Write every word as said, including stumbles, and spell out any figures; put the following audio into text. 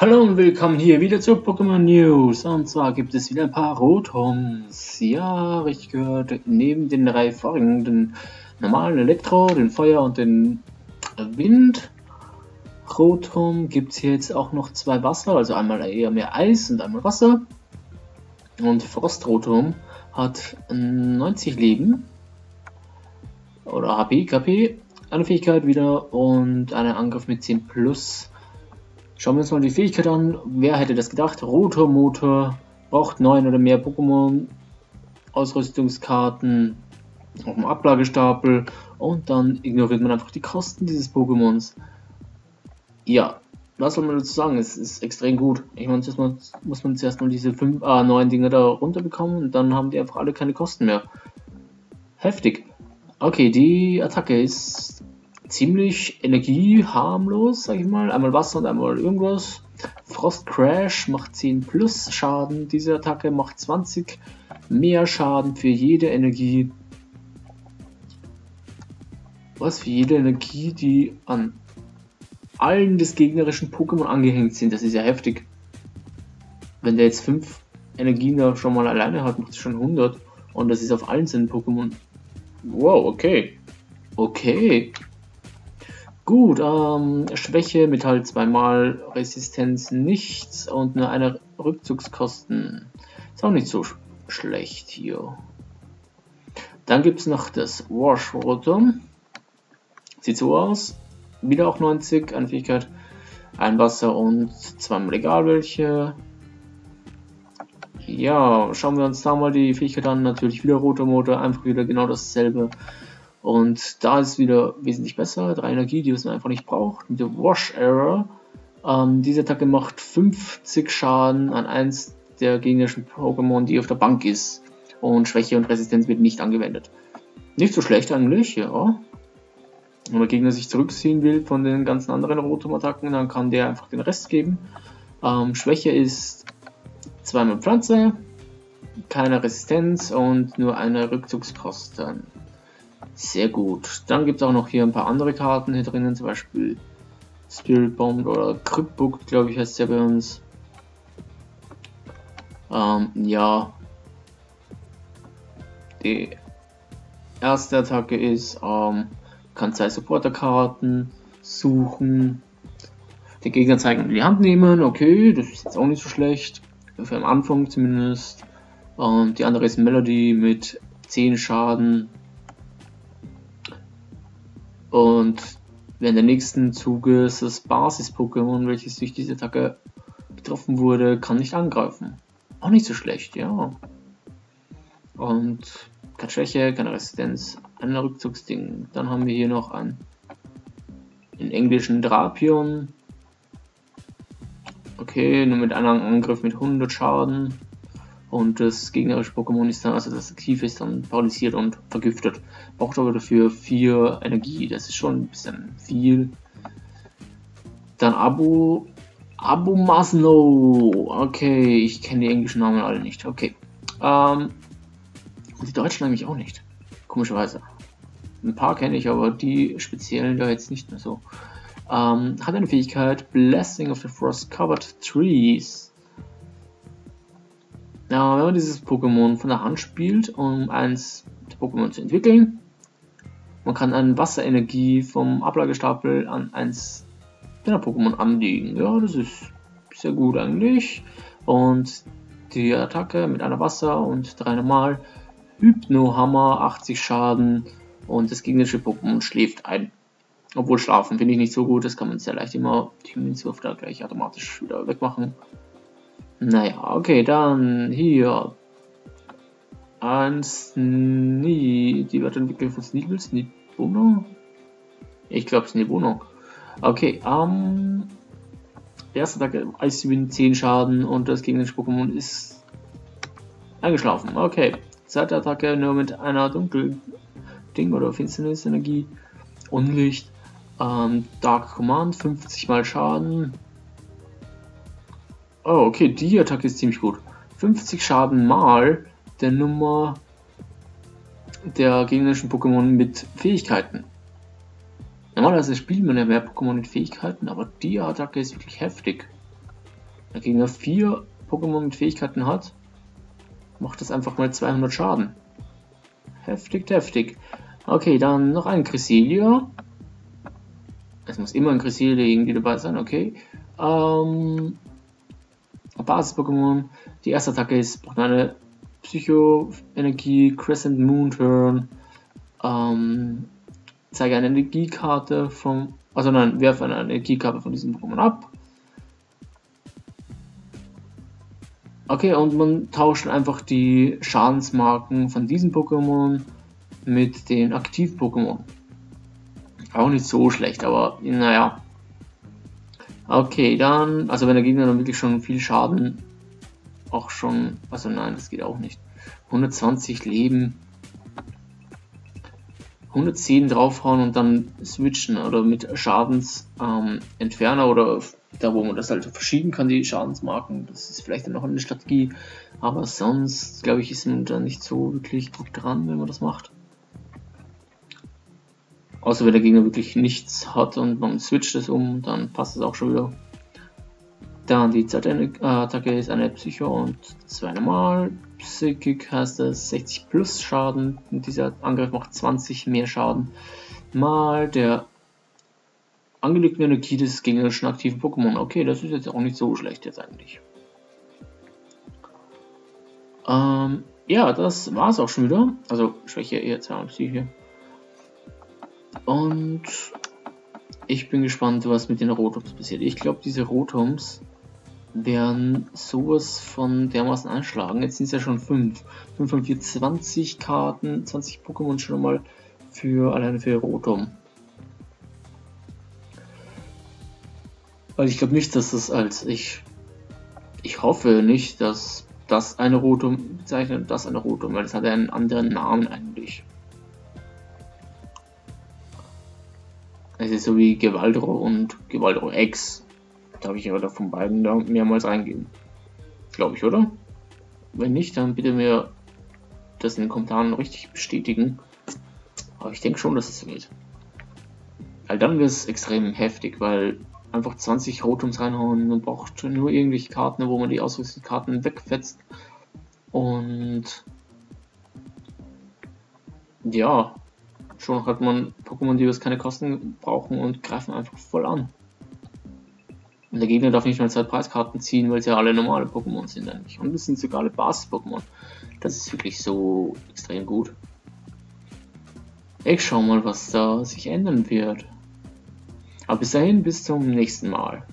Hallo und willkommen hier wieder zu Pokémon News. Und zwar gibt es wieder ein paar Rotoms. Ja, richtig gehört. Neben den drei vorigen, den normalen Elektro, den Feuer und den Wind Rotom, gibt es hier jetzt auch noch zwei Wasser. Also einmal eher mehr Eis und einmal Wasser. Und Frostrotom hat neunzig Leben. Oder H P, K P. Eine Fähigkeit wieder und einen Angriff mit zehn plus. Schauen wir uns mal die Fähigkeit an. Wer hätte das gedacht? Rotormotor braucht neun oder mehr Pokémon, Ausrüstungskarten auf dem Ablagestapel und dann ignoriert man einfach die Kosten dieses Pokémons. Ja, was soll man dazu sagen? Es ist extrem gut. Ich meine, zuerst mal, muss man zuerst mal diese fünf, äh, neun Dinger da runterbekommen und dann haben die einfach alle keine Kosten mehr. Heftig. Okay, die Attacke ist ziemlich energieharmlos, sag ich mal. Einmal Wasser und einmal irgendwas. Frostcrash macht zehn plus Schaden. Diese Attacke macht zwanzig mehr Schaden für jede Energie. Was für jede Energie, die an allen des gegnerischen Pokémon angehängt sind. Das ist ja heftig. Wenn der jetzt fünf Energien da schon mal alleine hat, macht es schon hundert. Und das ist auf allen seinen Pokémon. Wow, okay. Okay. Gut, ähm, Schwäche, Metall zweimal, Resistenz nichts und nur eine Rückzugskosten. Ist auch nicht so sch schlecht hier. Dann gibt es noch das Wash-Rotom. Sieht so aus. Wieder auch neunzig, eine Fähigkeit, ein Wasser und zweimal egal welche. Ja, schauen wir uns da mal die Fähigkeit an. Natürlich wieder Rotormotor, einfach wieder genau dasselbe. Und da ist wieder wesentlich besser. Drei Energie, die man einfach nicht braucht. Mit der Wash Error. Ähm, diese Attacke macht fünfzig Schaden an eins der gegnerischen Pokémon, die auf der Bank ist. Und Schwäche und Resistenz wird nicht angewendet. Nicht so schlecht eigentlich, ja. Wenn der Gegner sich zurückziehen will von den ganzen anderen Rotom-Attacken, dann kann der einfach den Rest geben. Ähm, Schwäche ist zweimal Pflanze, keine Resistenz und nur eine Rückzugskosten. Sehr gut. Dann gibt es auch noch hier ein paar andere Karten hier drinnen, zum Beispiel Spirit Bomb oder Cryptbook, glaube ich, heißt der bei uns. Ähm, ja. Die erste Attacke ist, ähm, kann zwei Supporterkarten suchen, den Gegner zeigen und in die Hand nehmen. Okay, das ist jetzt auch nicht so schlecht. Für am Anfang zumindest. Ähm, die andere ist Melody mit zehn Schaden. Und während der nächsten Zuges das Basis-Pokémon, welches durch diese Attacke getroffen wurde, kann nicht angreifen. Auch nicht so schlecht, ja. Und keine Schwäche, keine Resistenz, ein Rückzugsding. Dann haben wir hier noch einen, einen englischen Drapion. Okay, nur mit einem Angriff mit hundert Schaden. Und das gegnerische Pokémon ist dann, also das aktiv ist, dann paralysiert und vergiftet. Braucht aber dafür vier Energie, das ist schon ein bisschen viel. Dann Abu, Abu Masno. Okay, ich kenne die englischen Namen alle nicht. Okay. Ähm, und die deutschen nämlich auch nicht. Komischerweise. Ein paar kenne ich, aber die speziellen da jetzt nicht mehr so. Ähm, hat eine Fähigkeit Blessing of the Frost-Covered Trees. Ja, wenn man dieses Pokémon von der Hand spielt, um eins der Pokémon zu entwickeln, man kann eine Wasserenergie vom Ablagestapel an eins der Pokémon anlegen. Ja, das ist sehr gut eigentlich. Und die Attacke mit einer Wasser und drei normal, Hypnohammer, achtzig Schaden und das gegnerische Pokémon schläft ein. Obwohl schlafen finde ich nicht so gut, das kann man sehr leicht immer die Münzwurf da gleich automatisch wieder wegmachen. Naja, okay, dann hier ein Sni, die wird entwickelt von Snibel, Snibunel? Ich glaube Snibunel. Okay, ähm, erster Tag Eiswind zehn Schaden und das gegnerische Pokémon ist eingeschlafen. Okay, zweite Attacke nur mit einer Dunkel Ding oder Finsternis Energie, Unlicht, ähm, Dark Command, fünfzig mal Schaden. Oh, okay, die Attacke ist ziemlich gut. fünfzig Schaden mal der Nummer der gegnerischen Pokémon mit Fähigkeiten. Normalerweise spielt man ja mehr Pokémon mit Fähigkeiten, aber die Attacke ist wirklich heftig. Der Gegner vier Pokémon mit Fähigkeiten hat, macht das einfach mal zweihundert Schaden. Heftig, heftig. Okay, dann noch ein Cresselia. Es muss immer ein Cresselia irgendwie dabei sein, okay. Ähm, Basis-Pokémon. Die erste Attacke ist, braucht eine Psycho-Energie, Crescent Moon Turn. Ähm, zeige eine Energiekarte vom, also nein, werfe eine Energiekarte von diesem Pokémon ab. Okay, und man tauscht einfach die Schadensmarken von diesem Pokémon mit den Aktiv-Pokémon. Auch nicht so schlecht, aber naja. Okay, dann, also wenn der Gegner dann wirklich schon viel Schaden, auch schon, also nein, das geht auch nicht. hundertzwanzig Leben, hundertzehn draufhauen und dann switchen oder mit Schadensentferner ähm, oder da wo man das halt verschieben kann, die Schadensmarken, das ist vielleicht dann noch eine Strategie, aber sonst glaube ich ist man da nicht so wirklich gut dran, wenn man das macht. Außer wenn der Gegner wirklich nichts hat und man switcht es um, dann passt es auch schon wieder. Dann die zweite Attacke ist eine Psycho und zweimal Psychic heißt das, sechzig plus Schaden und dieser Angriff macht zwanzig mehr Schaden mal der angelegten Energie des gegnerischen aktiven Pokémon. Okay, das ist jetzt auch nicht so schlecht jetzt eigentlich. Ähm, ja, das war es auch schon wieder. Also Schwäche eher zwei Psyche. Und ich bin gespannt, was mit den Rotoms passiert. Ich glaube, diese Rotoms werden sowas von dermaßen anschlagen. Jetzt sind es ja schon fünf. fünf von vier, zwanzig Karten, zwanzig Pokémon schon mal für alleine für Rotom. Weil ich glaube nicht, dass das als ich ich hoffe nicht, dass das eine Rotom bezeichnet und das eine Rotom, weil es hat ja einen anderen Namen eigentlich. Es ist so wie Gewaltrohr und Gewaltrohr X. Da habe ich aber von beiden da mehrmals eingeben. Glaube ich, oder? Wenn nicht, dann bitte mir das in den Kommentaren richtig bestätigen. Aber ich denke schon, dass es so geht. Weil dann wird es extrem heftig, weil einfach zwanzig Rotoms reinhauen, man braucht nur irgendwelche Karten, wo man die Ausrüstungskarten wegfetzt. Und ja, schon hat man Pokémon, die was keine Kosten brauchen und greifen einfach voll an. Und der Gegner darf nicht mal zwei Preiskarten ziehen, weil es ja alle normale Pokémon sind eigentlich. Und es sind sogar alle Basis-Pokémon. Das ist wirklich so extrem gut. Ich schau mal, was da sich ändern wird. Aber bis dahin, bis zum nächsten Mal.